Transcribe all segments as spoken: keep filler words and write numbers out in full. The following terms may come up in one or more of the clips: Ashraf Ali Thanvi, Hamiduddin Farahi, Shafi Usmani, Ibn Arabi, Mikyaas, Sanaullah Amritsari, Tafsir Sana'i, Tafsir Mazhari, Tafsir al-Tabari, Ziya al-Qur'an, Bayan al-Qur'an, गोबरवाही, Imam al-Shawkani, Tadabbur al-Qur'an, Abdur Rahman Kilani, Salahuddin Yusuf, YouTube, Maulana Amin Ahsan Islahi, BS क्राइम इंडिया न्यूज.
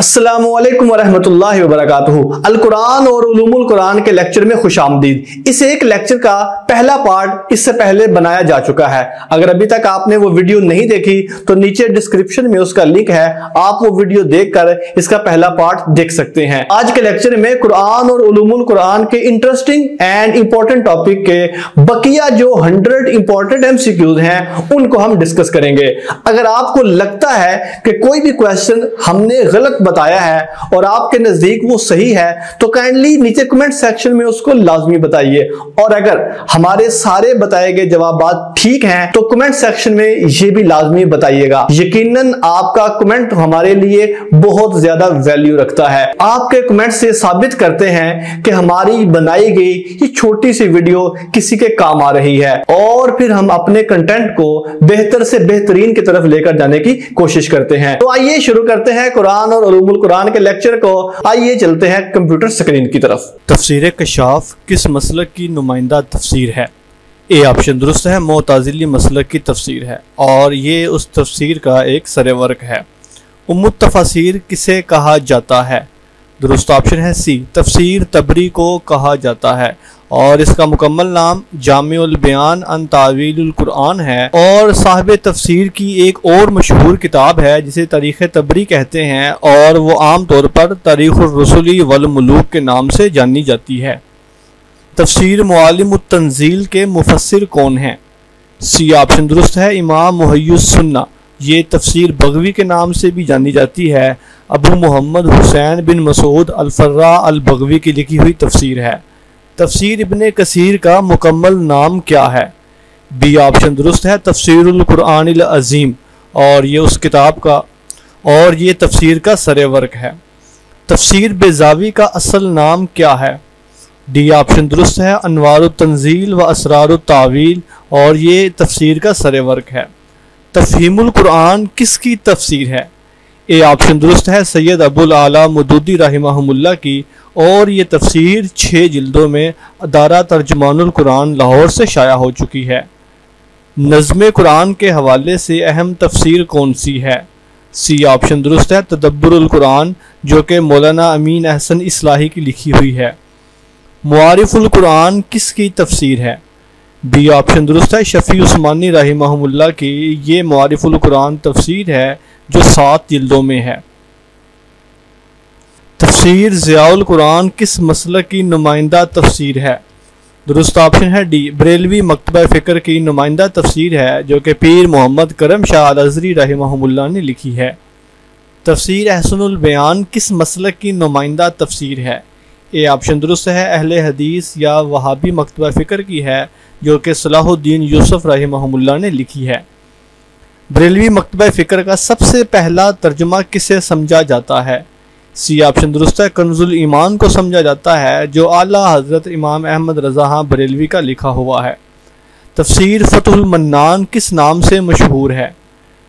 अस्सलामुअलैकुम वरहमतुल्लाहि वबरकातुहू। अल-कुरान और उलूमुल कुरान के लेक्चर में खुशामदीद। इस एक लेक्चर का पहला पार्ट इससे पहले बनाया जा चुका है। अगर अभी तक आपने वो वीडियो नहीं देखी तो नीचे डिस्क्रिप्शन में उसका लिंक है, आप वो वीडियो देखकर इसका पहला पार्ट देख सकते हैं। आज के लेक्चर में कुरान और उलूमुल कुरान के इंटरेस्टिंग एंड इंपॉर्टेंट टॉपिक के बकिया जो हंड्रेड इंपॉर्टेंट एमसीक्यूज हैं उनको हम डिस्कस करेंगे। अगर आपको लगता है कि कोई भी क्वेश्चन हमने गलत बताया है और आपके नजदीक वो सही है तो काइंडली नीचे कमेंट सेक्शन में उसको लाजमी बताइए, और अगर हमारे सारे बताए गए जवाब ठीक हैं तो कमेंट सेक्शन में ये भी लाजमी बताइएगा। यकीनन आपका कमेंट हमारे लिए बहुत ज्यादा वैल्यू रखता है। आपके कमेंट से साबित करते हैं कि हमारी बनाई गई ये छोटी सी वीडियो किसी के काम आ रही है, और फिर हम अपने कंटेंट को बेहतर से बेहतरीन की तरफ लेकर जाने की कोशिश करते हैं। तो आइए शुरू करते हैं कुरान और उलूमुल कुरान के लेक्चर को। आइए चलते हैं कंप्यूटर स्क्रीन की तरफ। तफसीर कशाफ किस मसलक की नुमाइंदा तफसीर है? ए ऑप्शन दुरुस्त है, मोताजिली मसलक की तफसीर है और ये उस तफसीर का एक सरेवर्क है। उम्मुत तफसीर किसे कहा जाता है? दुरुस्त ऑप्शन है सी। तफसीर तबरी को कहा जाता है और इसका मुकम्मल नाम जामी अल-बयान अन तावील अल-कुरान है, और साहिब तफसीर की एक और मशहूर किताब है जिसे तारीख तबरी कहते हैं, और वो आम तौर पर तारीख अल-रुसूल वल-मुलूक के नाम से जानी जाती है। तफसीर मुआलिम अल-तंजील के मुफस्सिर कौन हैं? सी ऑप्शन दुरुस्त है, इमाम मुहय्यिस सुन्ना। ये तफसीर बगवी के नाम से भी जानी जाती है। अबू मोहम्मद हुसैन बिन मसूद अल-फर्रा अल-बगवी की लिखी हुई तफसीर है। तफसीर इब्ने कसीर का मुकम्मल नाम क्या है? बी ऑप्शन दुरुस्त है, तफसीर अल-कुरान अल-अजीम, और ये उस किताब का और ये तफसीर का सरेवर्क है। तफसीर बेज़ावी का असल नाम क्या है? डी ऑप्शन दुरुस्त है, अनवार अल-तंजील व-असरार अल-तावील, और ये तफसीर का सरेवर्क है। तफहीम अल-कुरान किसकी तफसीर है? ए ऑप्शन दुरुस्त है, सैयद अबुल आला मौदूदी रहिमहुल्लाह की, और ये तफसीर छः जिल्दों में अदारा तर्जुमानुल कुरान लाहौर से शाया हो चुकी है। नज़्म कुरान के हवाले से अहम तफसीर कौन सी है? सी ऑप्शन दुरुस्त है, तदब्बुर अल-कुरान, जो कि मौलाना अमीन अहसन इस्लाही की लिखी हुई है। माआरिफ अल-कुरान किसकी तफसीर है? बी ऑप्शन दुरुस्त है, शफ़ी उस्मानी रहिमहुल्लाह की। ये माआरिफ अल-कुरान तफसीर है जो सात जिल्दों में है। तफसीर ज़िया अल-क़ुरान किस मसलक की नुमाइंदा तफसीर है? दुरुस्त ऑप्शन है डी, बरेलवी मकतबा फ़िक्र की नुमाइंदा तफसीर है जो कि पीर मोहम्मद करम शाह अल-अज़हरी रहमहुल्लाह ने लिखी है। तफसीर अहसन अल-बयान किस मसलक की नुमाइंदा तफसीर है? ए ऑप्शन दुरुस्त है, अहले हदीस या वहाबी मकतबा फ़िक्र की है जो कि सलाहुद्दीन यूसुफ रहमहुल्लाह ने लिखी है। बरेलवी मकतबा फ़िक्र का सबसे पहला तर्जुमा किसे समझा जाता है? सी ऑप्शन दुरुस्त है, कंज़ अल-ईमान को समझा जाता है जो आला हज़रत इमाम अहमद रज़ा बरेलवी का लिखा हुआ है। तफसीर फ़थ अल-मन्नान किस नाम से मशहूर है?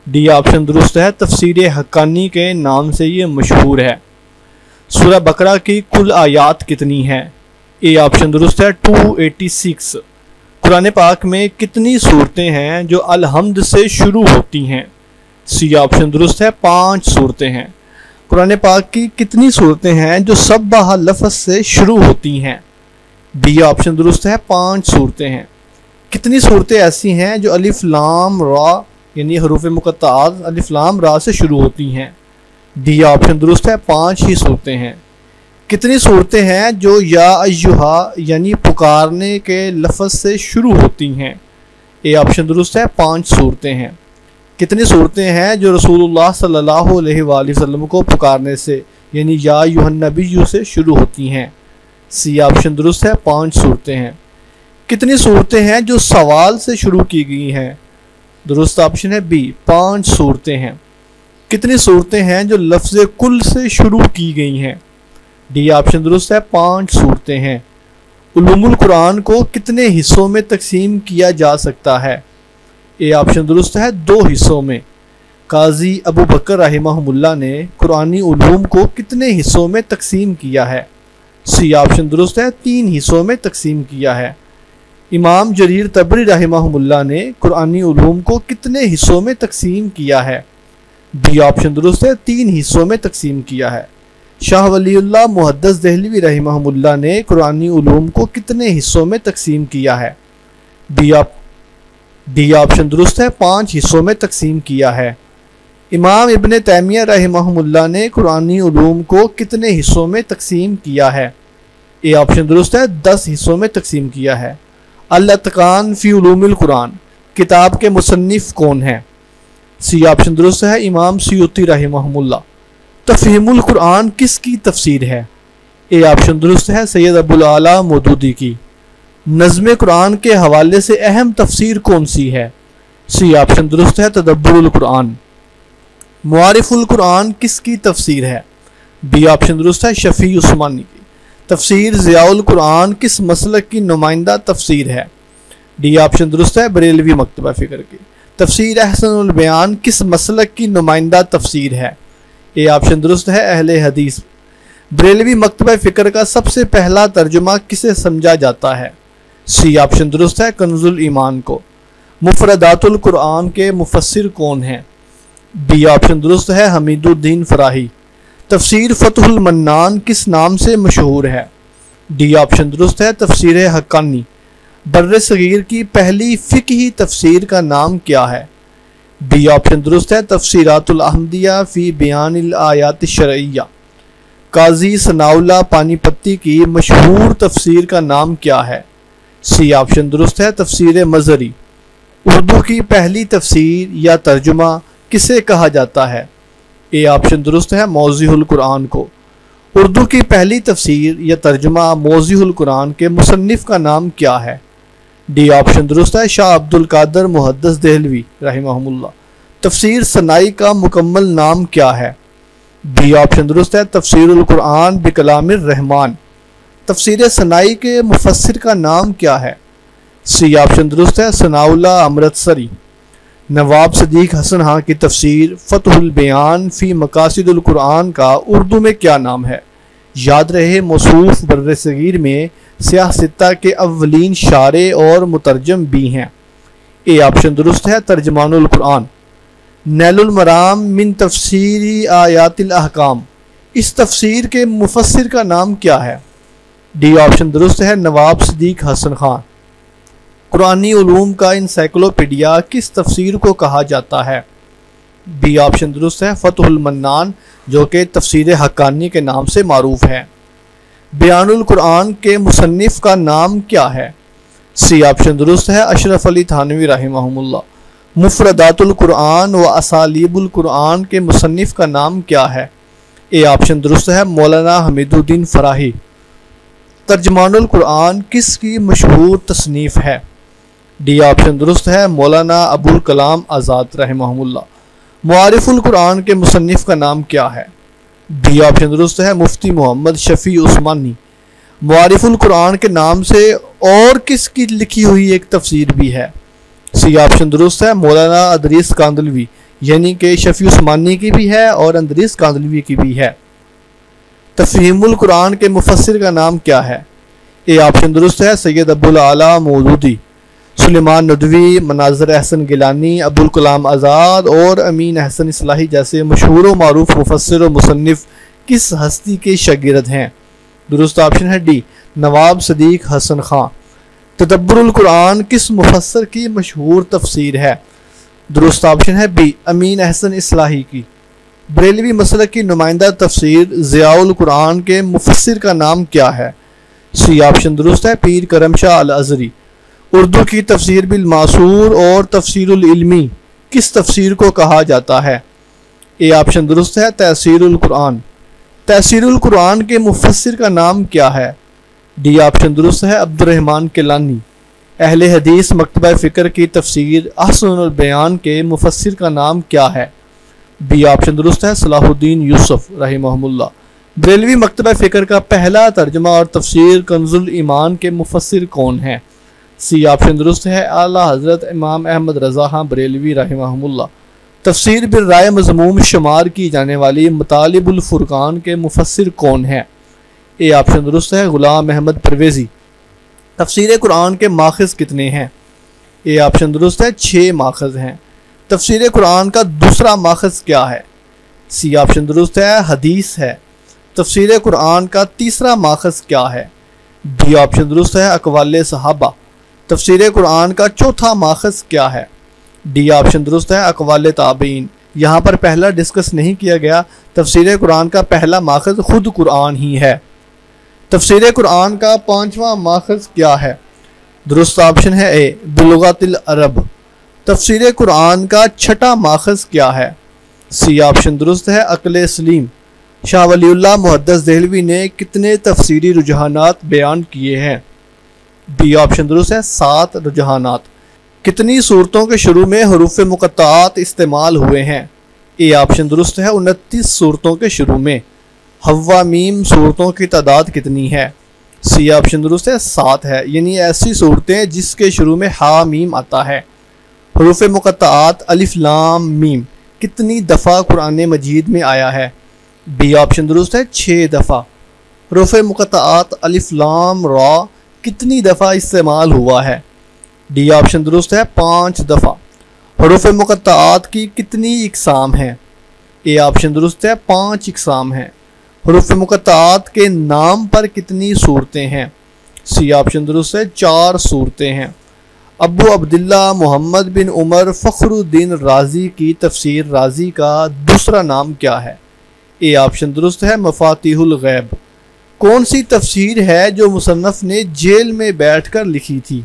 डी ऑप्शन दुरुस्त है, तफसीर हक़ानी के नाम से ये मशहूर है। सूरह बकरा की कुल आयात कितनी हैं? ए ऑप्शन दुरुस्त है, टू एटी सिक्स। कुरान पाक में कितनी सूरतें हैं जो अलहम्द से शुरू होती हैं? सी ऑप्शन दुरुस्त है, पाँच सूरतें हैं। कुरान पाक की कितनी सूरतें हैं जो सब्बह लफ्ज़ से शुरू होती हैं? बी ऑप्शन दुरुस्त है, पाँच सूरतें हैं। कितनी सूरतें ऐसी हैं जो अलिफ लाम रा यानी हरूफ मुक़त्ता'त अलिफ लाम रा से शुरू होती हैं? डी ऑप्शन दुरुस्त है, पाँच ही सूरतें हैं। कितनी सूरतें हैं जो या अय्युहा यानी पुकारने के लफ्ज़ से शुरू होती हैं? ए ऑप्शन दुरुस्त है, पाँच सूरतें हैं। कितनी सूरतें हैं जो रसूलुल्लाह सल्लल्लाहु अलैहि वसल्लम को पुकारने से यानी या अय्युहन नबी से शुरू होती हैं? सी ऑप्शन दुरुस्त है, पाँच सूरतें हैं। कितनी सूरतें हैं जो सवाल से शुरू की गई हैं? दुरुस्त ऑप्शन है बी, पाँच सूरतें हैं। कितनी सूरतें हैं जो लफ्ज़ कुल से शुरू की गई हैं? डी ऑप्शन दुरुस्त है, पाँच सूरतें हैं। उलूमुल कुरान को कितने हिस्सों में तकसीम किया जा सकता है? ए ऑप्शन दुरुस्त है, दो हिस्सों में। काजी अबू बकर रहमहुल्लाह ने कुरानी उलूम को कितने हिस्सों में तकसीम किया है? सी ऑप्शन दुरुस्त है, तीन हिस्सों में तकसीम किया है। इमाम जरीर तबरी रहमहुल्लाह ने कुरानी उलूम को कितने हिस्सों में तकसीम किया है? बी ऑप्शन दुरुस्त है, तीन हिस्सों में तकसीम किया है। शाह वलीउल्लाह मुहद्दिस देहलवी रहमहुल्लाह ने कुरानी उलूम को कितने हिस्सों में तकसीम किया है? बी ऑप डी ऑप्शन दुरुस्त है, पाँच हिस्सों में तकसीम किया है। इमाम इब्न तैमिया रहमहुल्लाह ने कुरानी उलूम को कितने हिस्सों में तकसीम किया है? ए ऑप्शन दुरुस्त है, दस हिस्सों में तकसीम किया है। अल-इत्कान फी उलूम अल-कुरान किताब के मुसन्निफ़ कौन हैं? सी ऑप्शन दुरुस्त है, इमाम सुयूती रहमहुल्लाह। तफहीम अल-कुरान किसकी तफसीर है? ए ऑप्शन दुरुस्त है, सैयद अबुल आला मौदूदी की। नज़्म कुरान के हवाले से अहम तफसीर कौन सी है? सी ऑप्शन दुरुस्त है, तदब्बुर अल-कुरान। मारिफ अल-कुरान किसकी तफसीर है? बी ऑप्शन दुरुस्त है, शफ़ी उस्मानी की। तफसीर ज़िया अल-कुरान किस मसलक की नुमाइंदा तफसीर है? डी ऑप्शन दुरुस्त है, बरेलवी मकतबा फ़िक्र की। तफसीर अहसन अल-बयान किस मसलक की नुमाइंदा तफसीर है? ए ऑप्शन दुरुस्त है, अहले हदीस। बरेलवी मकतबा फ़िक्र का सबसे पहला तर्जुमा किसे समझा जाता है? सी ऑप्शन दुरुस्त है, कंज़ अल-ईमान को। मुफ़रदातुल कुरान के मुफस्सिर कौन हैं? बी ऑप्शन दुरुस्त है, हमीदुद्दीन फराही। तफसीर फ़तह अल-मन्नान किस नाम से मशहूर है? डी ऑप्शन दुरुस्त है, तफसीर हक़ानी। बर्रे सगीर की पहली फ़िक़ही तफसीर का नाम क्या है? बी ऑप्शन दुरुस्त है, तफसीरातुल अहमदिया फ़ी बयान आयात शरइया। काजी सनाउल्लाह पानीपत्ती की मशहूर तफसीर का नाम क्या है? सी ऑप्शन दुरुस्त है, तफसीर मज़हरी। उर्दू की पहली तफसीर या तर्जुमा किसे कहा जाता है? ए ऑप्शन दुरुस्त है, मौज़िह अल-कुरान को। उर्दू की पहली तफसीर या तर्जुमा मौज़िह अल-कुरान के मुसन्निफ़ का नाम क्या है? डी ऑप्शन दुरुस्त है, शाह अब्दुल कादिर मुहद्दिस देहलवी रहमहुल्लाह। तफसीर सनाई का मुकम्मल नाम क्या है? बी ऑप्शन दुरुस्त है, तफसीर अल-कुरान बि-कलाम अल-रहमान। तफसीर सनाई के मुफस्सिर का नाम क्या है? सी ऑप्शन दुरुस्त है, सनाउल्लाह अमृतसरी। नवाब सदीक़ हसन हाँ की तफसीर फ़तहुल बयान फ़ी मकासिदुल कुरान का उर्दू में क्या नाम है? याद रहे मौसूफ़ बर्रे सगीर में सियाहसित्ता के अव्वलीन शारे और मुतरजम भी हैं। ए ऑप्शन दुरुस्त है, तर्जमानुल कुरान। नैलुल मराम मिन तफसीरी आयातिल अहकाम इस तफसीर के मुफस्सिर का नाम क्या है? डी ऑप्शन दुरुस्त है, नवाब सदीक़ हसन ख़ान। कुरानी उलूम का इंसाइक्लोपीडिया किस तफसीर को कहा जाता है? बी ऑप्शन दुरुस्त है, फ़तहुल मन्नान जो कि तफसीर हक़ानी के नाम से मारूफ़ है। बयानुल कुरान के मुसन्निफ़ का नाम क्या है? सी ऑप्शन दुरुस्त है, अशरफ अली थानवी रहमहुल्लाह। मुफ़रदातुल कुरान व असालीबुल कुरान के मुसन्निफ़ का नाम क्या है? ए ऑप्शन दुरुस्त है, मौलाना हमीदुद्दीन फ़राही। तर्जमानुल कुरान किसकी मशहूर तसनीफ़ है? डी ऑप्शन दुरुस्त है, मौलाना अबुल कलाम आज़ाद रहमहुल्लाह। मारिफ अल-कुरान के मुसन्निफ़ का नाम क्या है? डी ऑप्शन दुरुस्त है, मुफ्ती मोहम्मद शफ़ी उस्मानी। मारिफ अल-कुरान के नाम से और किसकी लिखी हुई एक तफसीर भी है? सी ऑप्शन दुरुस्त है, मौलाना अदरीस कांदलवी यानी कि शफ़ी उस्मानी की भी है और अदरीस कांदलवी की भी है। तफहीम अल-कुरान के मुफस्सिर का नाम क्या है? ए ऑप्शन दुरुस्त है, सैयद अबुल आला मौदूदी। सुलेमान नदवी, मनाज़र अहसन गिलानी, अबुल कलाम आज़ाद और अमीन अहसन इस्लाही जैसे मशहूर व मारूफ़ मुफस्सिर और मुसन्निफ़ किस हस्ती के शागिर्द हैं? दुरुस्त ऑप्शन है डी, नवाब सदीक़ हसन ख़ान। तदब्बुरुल कुरान किस मुफस्सर की मशहूर तफसीर है? दुरुस्त ऑप्शन है बी, अमीन अहसन इस्लाही की। बरेलवी मसलक की नुमाइंदा तफसीर ज़ियाउल कुरान के मुफस्सिर का नाम क्या है? सी ऑप्शन दुरुस्त है, पीर करम शाह अल-अज़हरी। उर्दू की तफसीर बिल मासूर और तफसीरुल इल्मी किस तफसीर को कहा जाता है? ए ऑप्शन दुरुस्त है, तफसीरुल कुरान। तफसीरुल कुरान के मुफस्सिर का नाम क्या है? डी ऑप्शन दुरुस्त है, अब्दुर्रहमान किलानी। अहले हदीस मकतबा फ़िक्र की तफसीर अहसन अल-बयान के मुफस्सिर का नाम क्या है? बी ऑप्शन दुरुस्त है, सलाहुद्दीन यूसुफ रहमहुल्लाह। बरेलवी मकतबा फ़िक्र का पहला तर्जुमा और तफसीर कंजुल ईमान के मुफस्सिर कौन हैं? सी ऑप्शन दुरुस्त है, आला हज़रत इमाम अहमद रज़ा हाँ बरेलवी रहमहुल्लाह। तफसीर बिल राय मज़मूम शुमार की जाने वाली मतालिबुल फुरकान के मुफस्सिर कौन हैं? ए ऑप्शन दुरुस्त है, ग़ुलाम अहमद परवेज़ी। तफसीर कुरान के माखज़ कितने हैं? ए ऑप्शन दुरुस्त है, छः माखज़ हैं। तफसीर कुरान का दूसरा माखज़ क्या है? सी ऑप्शन दुरुस्त है, हदीस है। तफसीर कुरान का तीसरा माखज़ क्या है? बी ऑप्शन दुरुस्त है, अकवाल सहाबा। तफसीर कुरान का चौथा माखज़ क्या है? डी ऑप्शन दुरुस्त है, अकवाल ताबीन। यहाँ पर पहला डिस्कस नहीं किया गया। तफसीर कुरान का पहला माखज़ खुद कुरान ही है। तफसीर कुरान का पाँचवा माखज़ क्या है? दुरुस्त ऑप्शन है ए, बिलुगातिल अरब। तफसीर कुरान का छठा माखज़ क्या है? सी ऑप्शन दुरुस्त है, अक्ल सलीम। शाह वलीउल्लाह मुहद्दिस देहलवी ने कितने तफसीरी रुझानात बयान किए हैं? बी ऑप्शन दुरुस्त है, सात रुझानात। कितनी सूरतों के शुरू में हरूफ मुक़त्तात इस्तेमाल हुए हैं? ए ऑप्शन दुरुस्त है, उनतीस सूरतों के शुरू में। हवामीम सूरतों की तादाद कितनी है? सी ऑप्शन दुरुस्त है, सात है, यानी ऐसी सूरतें जिसके शुरू में हा मीम आता है। हरूफ मुक़त्तात अलिफ लाम मीम कितनी दफ़ा कुरान मजीद में आया है? बी ऑप्शन दुरुस्त है, छः दफ़ा। हरूफ मुक़त्तात अलिफ लाम रा कितनी दफ़ा इस्तेमाल हुआ है? डी ऑप्शन दुरुस्त है, पाँच दफ़ा। हरूफ मुक़त्तात की कितनी इकसाम हैं? ए ऑप्शन दुरुस्त है, पाँच इकसाम हैं। हरूफ मुक़त्तात के नाम पर कितनी सूरतें हैं? सी ऑप्शन दुरुस्त है, चार सूरतें हैं। अबू अब्दुल्ला मोहम्मद बिन उमर फ़खरुद्दीन राज़ी की तफसीर राज़ी का दूसरा नाम क्या है? ए ऑप्शन दुरुस्त है, मफातिहुल गैब। कौन सी तफसीर है जो मुसन्नफ़ ने जेल में बैठकर लिखी थी?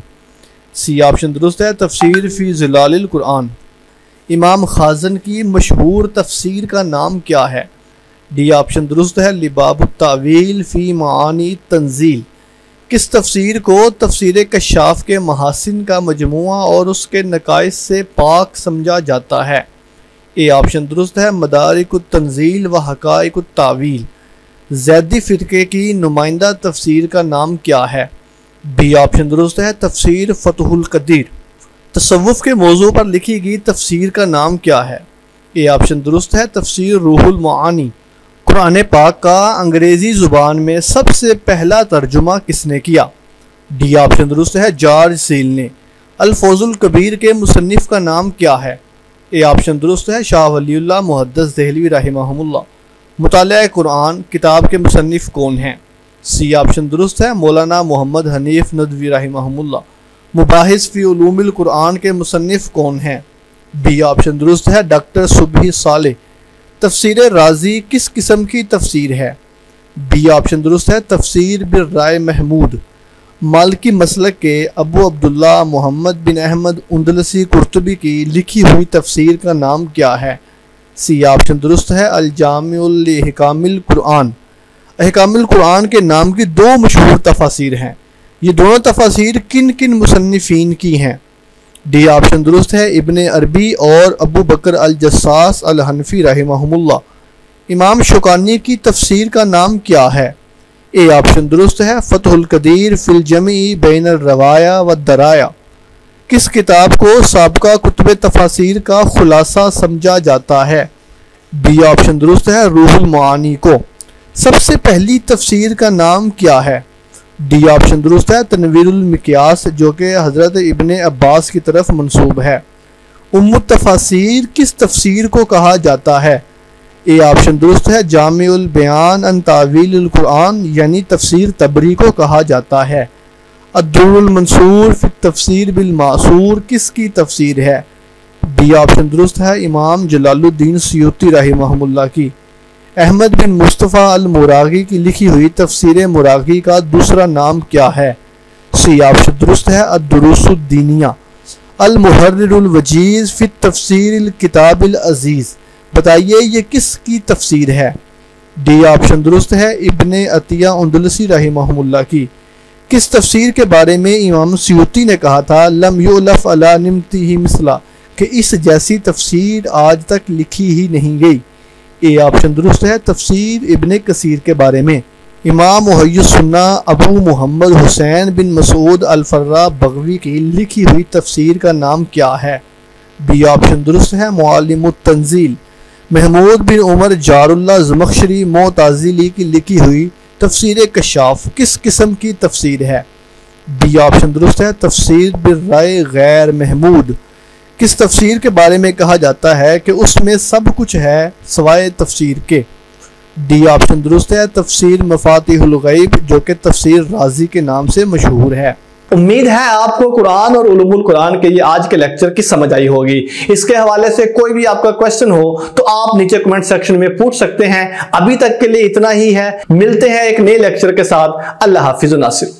सी ऑप्शन दुरुस्त है, तफसीर फ़ी ज़िलालिल कुरान। इमाम खाज़न की मशहूर तफसीर का नाम क्या है? डी ऑप्शन दुरुस्त है, लिबाबुत तावील फ़ी मानी तंजील। किस तफसीर को तफसीर कशाफ के महासिन का मजमुआ और उसके नकाइस से पाक समझा जाता है? ए ऑप्शन दुरुस्त है, मदारिकुत तंजील व हकाइकुत तावील। जैदी फ़िरके की नुमाइंदा तफसीर का नाम क्या है? बी ऑप्शन दुरुस्त है, तफसीर फतहुल कदीर। तसव्वुफ़ के मौजू पर लिखी गई तफसीर का नाम क्या है? ए ऑप्शन दुरुस्त है, तफसीर रूहुल माआनी। कुरान पाक का अंग्रेज़ी ज़ुबान में सबसे पहला तर्जुमा किसने किया? डी ऑप्शन दुरुस्त है, जॉर्ज सील ने। अल्फुज़ुल कबीर के मुसन्निफ़ का नाम क्या है? ए ऑप्शन दुरुस्त है, शाह वलीउल्लाह मुहद्दिस देहलवी रहिमहुल्लाह। मुतालिए कुरान किताब के मुसन्निफ़ कौन हैं? सी ऑप्शन दुरुस्त है, मौलाना मोहम्मद हनीफ़ नदवी रहिमहुल्लाह। मुबाहिस फ़ी उलूम अल-कुरान के मुसन्निफ़ कौन हैं? बी ऑप्शन दुरुस्त है, डॉक्टर सुबही साले। तफसीर राज़ी किस किस्म की तफसीर है? बी ऑप्शन दुरुस्त है, तफसीर बिर्राय महमूद। मालिकी मसलक के अबू अब्दुल्ला मोहम्मद बिन अहमद उंदलसी कुर्तुबी की लिखी हुई तफसीर का नाम क्या है? सी ऑप्शन दुरुस्त है, अल-जामिउल लिहकामिल कुरान। अहकामिल कुरान के नाम की दो मशहूर तफासिर हैं। ये दोनों तफासिर किन किन मुसन्निफीन की हैं? डी ऑप्शन दुरुस्त है, इब्ने अरबी और अबू बकर अल-जस्सास अल-हनफी रहिमहुमुल्लाह। इमाम शुकानी की तफसीर का नाम क्या है? ए ऑप्शन दुरुस्त है, फतहुल कदीर फिल जमी बैन रवाया व दराया। किस किताब को साबका कुतुब तफासिर का खुलासा समझा जाता है? बी ऑप्शन दुरुस्त है, रूहुल मानी को। सबसे पहली तफसीर का नाम क्या है? डी ऑप्शन दुरुस्त है, तनवीरुल मिक्यास, जो कि हज़रत इब्ने अब्बास की तरफ मंसूब है। उम्मुत तफासिर किस तफसीर को कहा जाता है? ए ऑप्शन दुरुस्त है, जामिउल बयान अन तावील अल-कुरान यानी तफसीर तबरी को कहा जाता है। अद्दुरुल मंसूर फिल तफसीर बिल मासूर किसकी तफसीर है? बी ऑप्शन दुरुस्त है, इमाम जलालुद्दीन सयूती रहिमहुल्लाह की। अहमद बिन मुस्तफ़ा अल-मुरागी की लिखी हुई तफसीर मुरागी का दूसरा नाम क्या है? सी ऑप्शन दुरुस्त है, अद्दुरुसुद्दीनिया। अल-मुहर्रिरुल वजीज़ फिल तफसीर अल-किताबिल अज़ीज़। बताइए ये किसकी तफसीर है? डी ऑप्शन दुरुस्त है, इब्ने अतिया उंदलसी रहिमहुल्लाह की। किस तफसीर के बारे में इमाम सयूती ने कहा था लम युलफ अला निमतिही मिसला, कि इस जैसी तफसीर आज तक लिखी ही नहीं गई? ए ऑप्शन दुरुस्त है, तफसीर इब्ने कसीर के बारे में। इमाम मुहय्यिस सुन्ना अबू मोहम्मद हुसैन बिन मसूद अल-फर्रा बगवी की लिखी हुई तफसीर का नाम क्या है? बी ऑप्शन दुरुस्त है, मुआलिम अल-तंजील। महमूद बिन उमर जारुल्लाह ज़मख़शरी मोताज़िली की लिखी हुई तफसीर कशाफ किस किस्म की तफसीर है? बी ऑप्शन दुरुस्त है, तफसीर बिर्राय गैर महमूद। किस तफसीर के बारे में कहा जाता है कि उसमें सब कुछ है सवाए तफसीर के। डी ऑप्शन दुरुस्त है। तफसीर मफातिहुल गैब जो कि तफसीर राजी के नाम से मशहूर है। उम्मीद है आपको कुरान और उलूमुल कुरान के ये आज के लेक्चर की समझ आई होगी। इसके हवाले से कोई भी आपका क्वेश्चन हो तो आप नीचे कमेंट सेक्शन में पूछ सकते हैं। अभी तक के लिए इतना ही है। मिलते हैं एक नए लेक्चर के साथ। अल्लाह हाफिज़ नासिर।